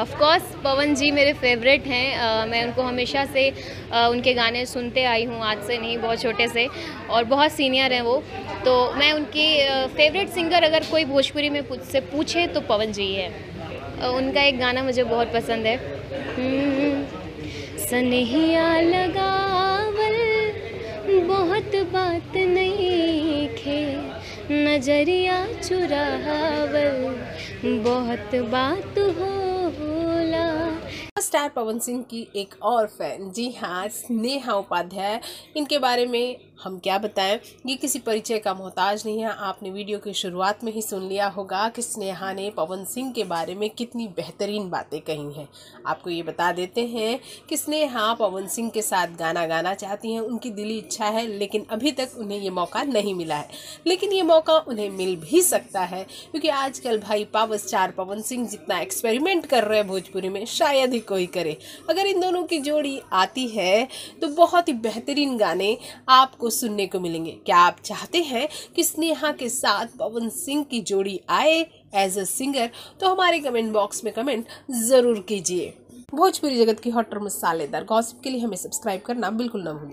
Of course पवन जी मेरे favourite हैं, मैं उनको हमेशा से उनके गाने सुनते आई हूँ, आज से नहीं बहुत छोटे से, और बहुत सीनियर हैं वो, तो मैं उनकी फेवरेट सिंगर अगर कोई भोजपुरी में मुझसे पूछे तो पवन जी है। उनका एक गाना मुझे बहुत पसंद है, सनहिया लगावल बहुत बात नहीं खे, नजरिया चुरावल बहुत बात होला। स्टार पवन सिंह की एक और फैन, जी हाँ, स्नेहा उपाध्याय। इनके बारे में हम क्या बताएं, ये किसी परिचय का मोहताज नहीं है। आपने वीडियो की शुरुआत में ही सुन लिया होगा कि स्नेहा ने पवन सिंह के बारे में कितनी बेहतरीन बातें कही हैं। आपको ये बता देते हैं कि स्नेहा पवन सिंह के साथ गाना गाना चाहती हैं, उनकी दिली इच्छा है, लेकिन अभी तक उन्हें ये मौका नहीं मिला है, लेकिन ये मौका उन्हें मिल भी सकता है, क्योंकि आजकल भाई पावर स्टार पवन सिंह जितना एक्सपेरिमेंट कर रहे हैं भोजपुरी में, शायद ही कोई करे। अगर इन दोनों की जोड़ी आती है तो बहुत ही बेहतरीन गाने आपको सुनने को मिलेंगे। क्या आप चाहते हैं कि स्नेहा के साथ पवन सिंह की जोड़ी आए एज अ सिंगर? तो हमारे कमेंट बॉक्स में कमेंट जरूर कीजिए। भोजपुरी जगत की हॉट और मसालेदार गॉसिप के लिए हमें सब्सक्राइब करना बिल्कुल ना भूलिए।